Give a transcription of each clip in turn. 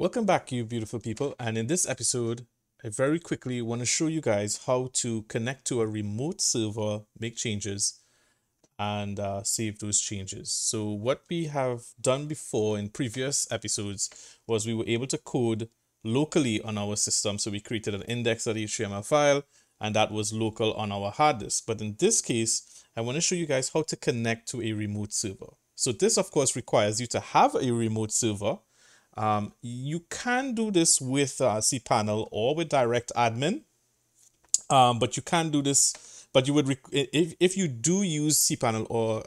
Welcome back, you beautiful people, and in this episode I very quickly want to show you guys how to connect to a remote server, make changes, and save those changes. So what we have done before in previous episodes was we were able to code locally on our system. So we created an index.html file and that was local on our hard disk. But in this case, I want to show you guys how to connect to a remote server. So this of course requires you to have a remote server. You can do this with cPanel or with DirectAdmin, but you can do this, but you would, if you do use cPanel or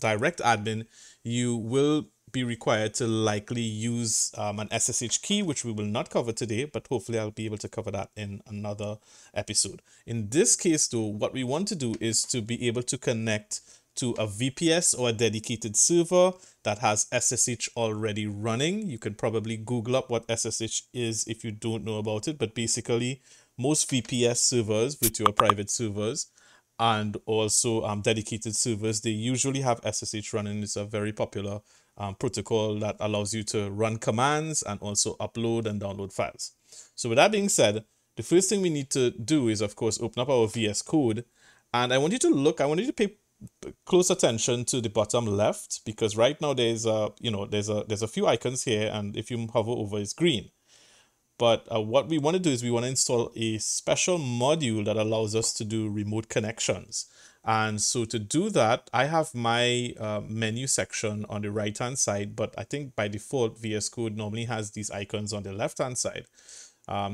DirectAdmin, you will be required to likely use an SSH key, which we will not cover today, but hopefully I'll be able to cover that in another episode. In this case though, what we want to do is to be able to connect to a VPS or a dedicated server that has SSH already running. You can probably Google up what SSH is if you don't know about it, but basically most VPS servers, which are private servers, and also dedicated servers, they usually have SSH running. It's a very popular protocol that allows you to run commands and also upload and download files. So with that being said, the first thing we need to do is of course open up our VS Code, and I want you to look, I want you to pay close attention to the bottom left, because right now there's a, you know, there's a few icons here, and if you hover over, it's green. But what we want to do is we want to install a special module that allows us to do remote connections. And so to do that, I have my menu section on the right hand side, but I think by default VS Code normally has these icons on the left hand side.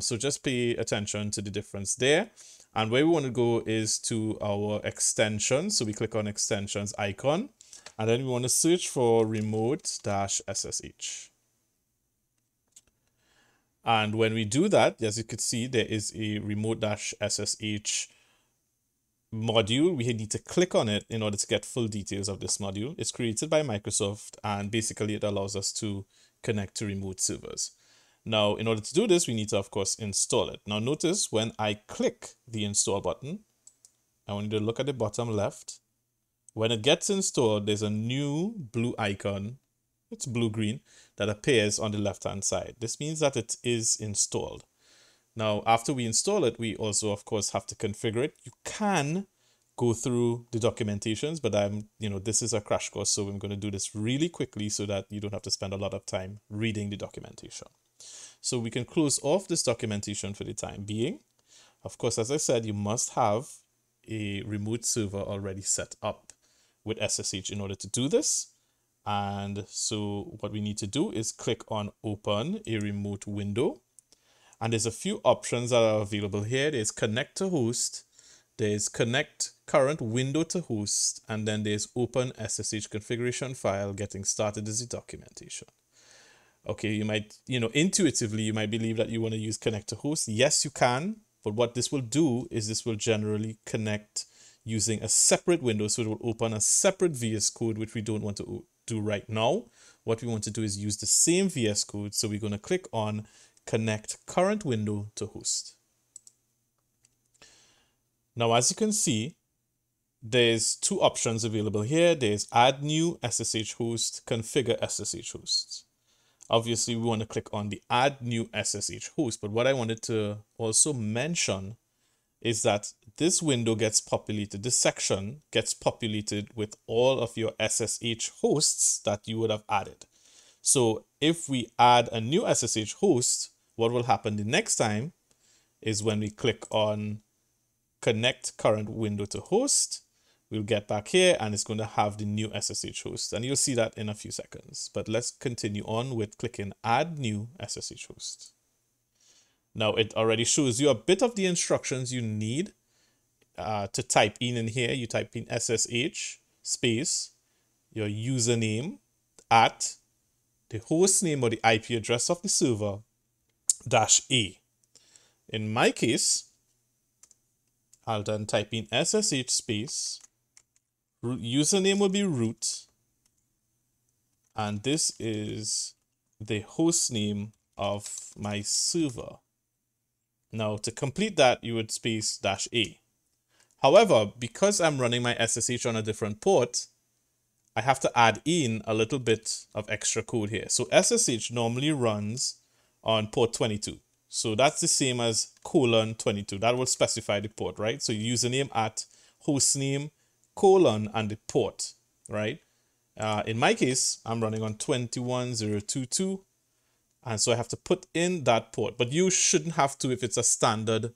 So just pay attention to the difference there. And where we want to go is to our extensions. So we click on extensions icon, and then we want to search for remote-ssh. And when we do that, as you could see, there is a remote-ssh module. We need to click on it in order to get full details of this module. It's created by Microsoft, and basically it allows us to connect to remote servers. Now, in order to do this, we need to, of course, install it. Now, notice when I click the install button, I want you to look at the bottom left. When it gets installed, there's a new blue icon. It's blue-green that appears on the left-hand side. This means that it is installed. Now, after we install it, we also, of course, have to configure it. You can go through the documentations, but I'm, you know, this is a crash course, so I'm going to do this really quickly so that you don't have to spend a lot of time reading the documentation. So we can close off this documentation for the time being. Of course, as I said, you must have a remote server already set up with SSH in order to do this. And so what we need to do is click on open a remote window. And there's a few options that are available here. There's connect to host, there's connect current window to host, and then there's open SSH configuration file. Getting started is the documentation. Okay, you might, you know, intuitively, you might believe that you want to use connect to host. Yes, you can. But what this will do is this will generally connect using a separate window. So it will open a separate VS Code, which we don't want to do right now. What we want to do is use the same VS Code. So we're going to click on connect current window to host. Now, as you can see, there's two options available here. There's add new SSH host, configure SSH hosts. Obviously, we want to click on the add new SSH host. But what I wanted to also mention is that this window gets populated, this section gets populated with all of your SSH hosts that you would have added. So if we add a new SSH host, what will happen the next time is when we click on connect current window to host, we'll get back here and it's going to have the new SSH host, and you'll see that in a few seconds. But let's continue on with clicking add new SSH host. Now it already shows you a bit of the instructions you need to type in here. You type in SSH space, your username at the host name or the IP address of the server -A. In my case, I'll then type in SSH space. Username will be root, and this is the host name of my server. Now to complete that, you would space -A. However, because I'm running my SSH on a different port, I have to add in a little bit of extra code here. So SSH normally runs on port 22. So that's the same as :22. That will specify the port, right? So username at hostname : and the port, right? In my case, I'm running on 21022. And so I have to put in that port, but you shouldn't have to if it's a standard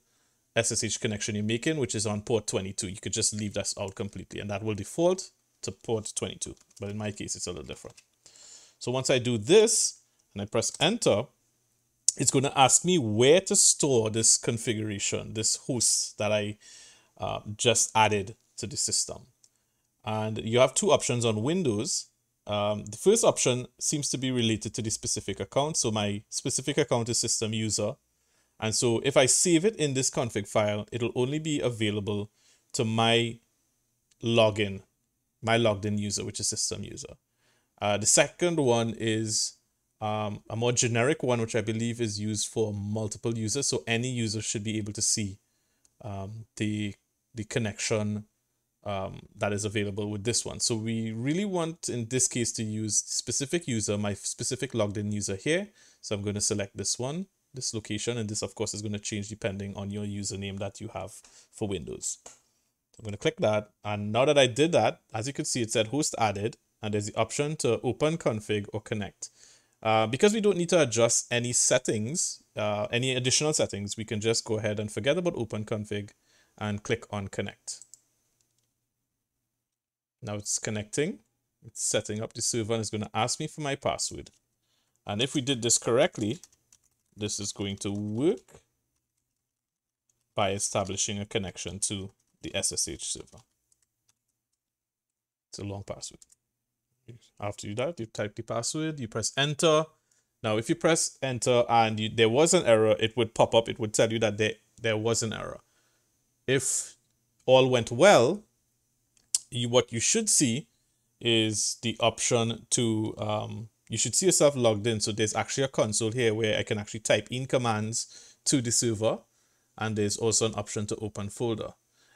SSH connection you're making, which is on port 22. You could just leave that out completely and that will default to port 22. But in my case, it's a little different. So once I do this and I press enter, it's going to ask me where to store this configuration, this host that I just added to the system. And you have two options on Windows. The first option seems to be related to the specific account. So my specific account is system user. And so if I save it in this config file, it'll only be available to my logged in user, which is system user. The second one is a more generic one, which I believe is used for multiple users. So any user should be able to see the connection that is available with this one. So we really want in this case to use specific user, my specific logged in user here. So I'm going to select this one, this location, and this of course is going to change depending on your username that you have for Windows. I'm going to click that. And now that I did that, as you can see, it said host added, and there's the option to open config or connect. Because we don't need to adjust any settings, any additional settings, we can just go ahead and forget about open config and click on connect. Now it's connecting, it's setting up the server, and it's going to ask me for my password. And if we did this correctly, this is going to work by establishing a connection to the SSH server. It's a long password. After you do that, you type the password, you press enter. Now, if you press enter and there was an error, it would pop up. It would tell you that there was an error. If all went well, what you should see is the option to, you should see yourself logged in. So there's actually a console here where I can actually type in commands to the server. And there's also an option to open folder.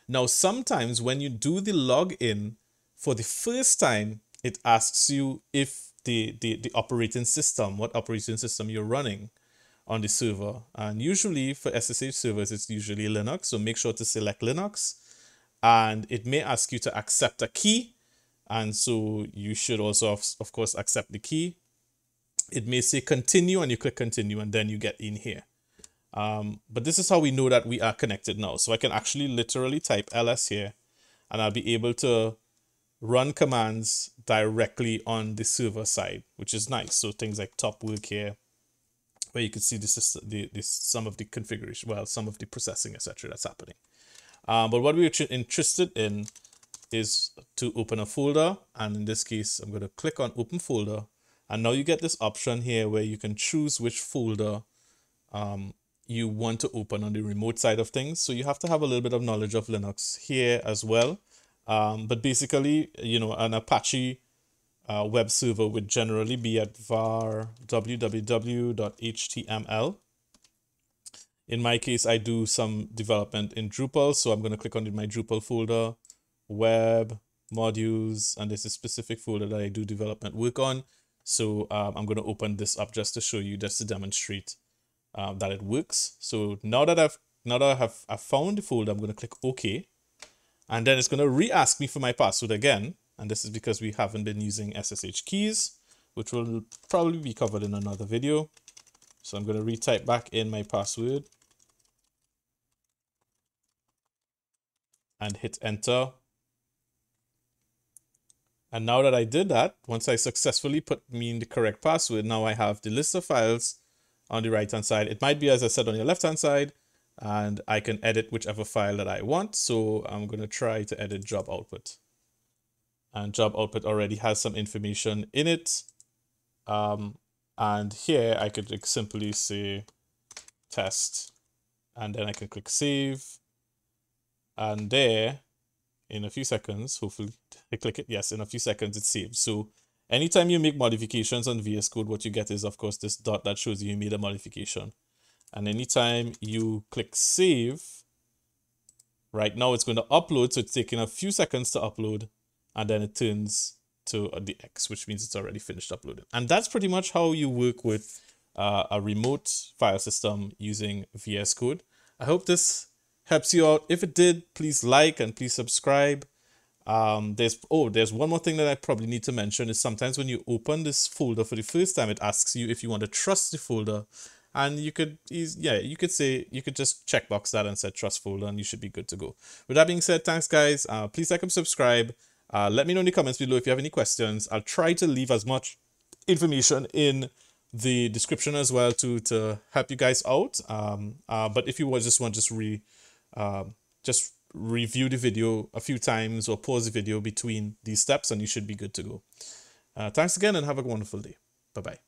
Now, sometimes when you do the login for the first time, it asks you if the operating system, what operating system you're running on the server. And usually for SSH servers, it's usually Linux. So make sure to select Linux. And it may ask you to accept a key. And so you should also, of course, accept the key. It may say continue and you click continue and then you get in here. But this is how we know that we are connected now. So I can actually literally type ls here and I'll be able to run commands directly on the server side, which is nice. So things like top work here, where you can see this is some of the configuration, well, some of the processing, etc. that's happening. But what we're interested in is to open a folder. And in this case, I'm going to click on open folder. And now you get this option here where you can choose which folder you want to open on the remote side of things. So you have to have a little bit of knowledge of Linux here as well. But basically, you know, an Apache web server would generally be at var www.html. In my case, I do some development in Drupal, so I'm going to click on my Drupal folder, web, modules, and there's a specific folder that I do development work on. So I'm going to open this up just to show you, just to demonstrate that it works. So now that I've found the folder, I'm going to click OK. And then it's going to re-ask me for my password again. And this is because we haven't been using SSH keys, which will probably be covered in another video. So I'm going to retype back in my password and hit enter. And now that I did that, once I successfully put in the correct password, now I have the list of files on the right-hand side. It might be, as I said, on your left-hand side, and I can edit whichever file that I want. So I'm going to try to edit job output. And job output already has some information in it. And here I could simply say test, and then I can click save. And there, in a few seconds, hopefully I click it. Yes, in a few seconds it's saved. So anytime you make modifications on VS Code, what you get is, of course, this dot that shows you made a modification. And anytime you click save, right now it's going to upload. So it's taking a few seconds to upload, and then it turns to the X, which means it's already finished uploading. And that's pretty much how you work with a remote file system using VS Code. I hope this helps you out. If it did, please like and please subscribe. There's one more thing that I probably need to mention is sometimes when you open this folder for the first time, it asks you if you want to trust the folder, and you could, you could just checkbox that and say trust folder, and you should be good to go. With that being said, thanks guys. Please like and subscribe. Let me know in the comments below if you have any questions. I'll try to leave as much information in the description as well to help you guys out. But if you just want to just review the video a few times or pause the video between these steps, and you should be good to go. Thanks again and have a wonderful day. Bye-bye.